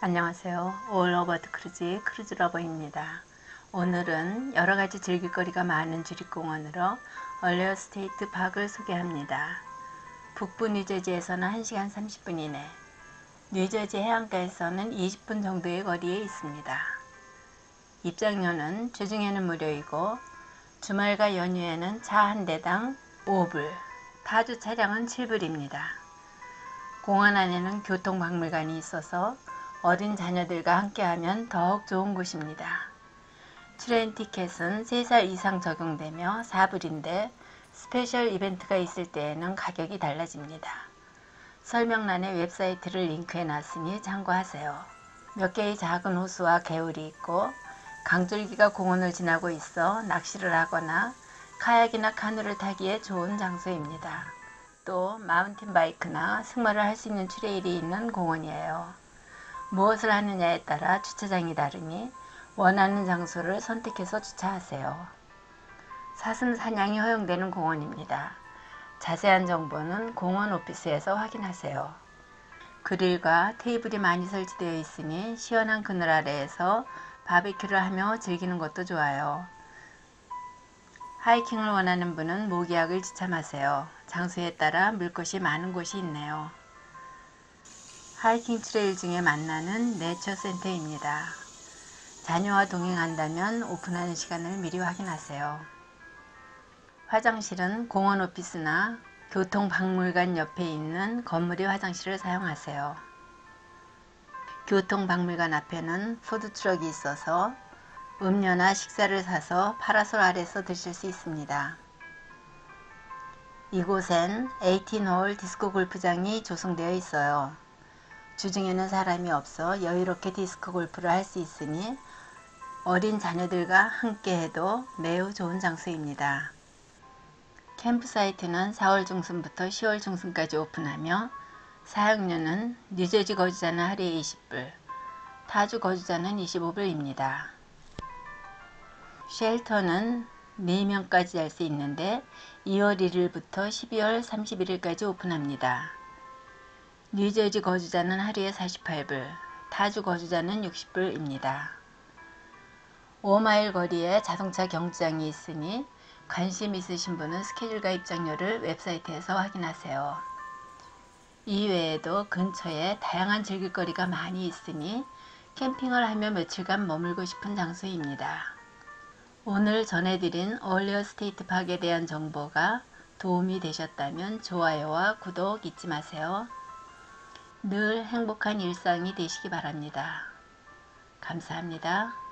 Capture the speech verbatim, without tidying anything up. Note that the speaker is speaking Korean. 안녕하세요. All About Cruise 크루즈러버입니다. 오늘은 여러가지 즐길거리가 많은 주립공원으로 얼레어 스테이트 박을 소개합니다. 북부 뉴저지에서는 한 시간 삼십 분 이내, 뉴저지 해안가에서는 이십 분 정도의 거리에 있습니다. 입장료는 주중에는 무료이고 주말과 연휴에는 차 한 대당 오 불, 타주 차량은 칠 불입니다. 공원 안에는 교통박물관이 있어서 어린 자녀들과 함께하면 더욱 좋은 곳입니다. 트레인 티켓은 세 살 이상 적용되며 사 불인데 스페셜 이벤트가 있을 때에는 가격이 달라집니다. 설명란에 웹사이트를 링크해놨으니 참고하세요. 몇 개의 작은 호수와 개울이 있고 강줄기가 공원을 지나고 있어 낚시를 하거나 카약이나 카누를 타기에 좋은 장소입니다. 또 마운틴 바이크나 승마를 할 수 있는 트레일이 있는 공원이에요. 무엇을 하느냐에 따라 주차장이 다르니 원하는 장소를 선택해서 주차하세요. 사슴 사냥이 허용되는 공원입니다. 자세한 정보는 공원 오피스에서 확인하세요. 그릴과 테이블이 많이 설치되어 있으니 시원한 그늘 아래에서 바비큐를 하며 즐기는 것도 좋아요. 하이킹을 원하는 분은 모기약을 지참하세요. 장소에 따라 물것이 많은 곳이 있네요. 하이킹 트레일 중에 만나는 네처센터입니다. 자녀와 동행한다면 오픈하는 시간을 미리 확인하세요. 화장실은 공원 오피스나 교통박물관 옆에 있는 건물의 화장실을 사용하세요. 교통박물관 앞에는 푸드트럭이 있어서 음료나 식사를 사서 파라솔 아래서 드실 수 있습니다. 이곳엔 에이틴 홀 디스코 골프장이 조성되어 있어요. 주중에는 사람이 없어 여유롭게 디스크 골프를 할 수 있으니 어린 자녀들과 함께 해도 매우 좋은 장소입니다. 캠프사이트는 사월 중순부터 시월 중순까지 오픈하며 사용료는 뉴저지 거주자는 하루에 이십 불, 타주 거주자는 이십오 불입니다. 쉘터는 네 명까지 잘 수 있는데 이월 일 일부터 십이월 삼십일 일까지 오픈합니다. 뉴저지 거주자는 하루에 사십팔 불, 타주 거주자는 육십 불입니다. 오 마일 거리에 자동차 경주장이 있으니 관심 있으신 분은 스케줄과 입장료를 웹사이트에서 확인하세요. 이외에도 근처에 다양한 즐길거리가 많이 있으니 캠핑을 하며 며칠간 머물고 싶은 장소입니다. 오늘 전해드린 얼레어 스테이트 박에 대한 정보가 도움이 되셨다면 좋아요와 구독 잊지 마세요. 늘 행복한 일상이 되시기 바랍니다. 감사합니다.